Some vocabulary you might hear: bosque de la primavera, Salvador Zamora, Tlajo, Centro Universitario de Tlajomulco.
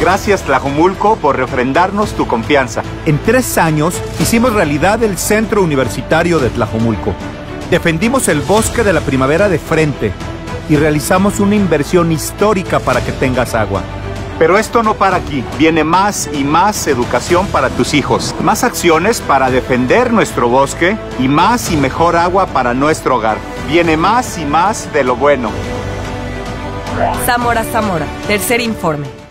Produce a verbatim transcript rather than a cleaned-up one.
Gracias, Tlajomulco, por refrendarnos tu confianza. En tres años hicimos realidad el Centro Universitario de Tlajomulco. Defendimos el bosque de la primavera de frente y realizamos una inversión histórica para que tengas agua. Pero esto no para aquí. Viene más y más educación para tus hijos, más acciones para defender nuestro bosque y más y mejor agua para nuestro hogar. Viene más y más de lo bueno. Zamora, Zamora, tercer informe.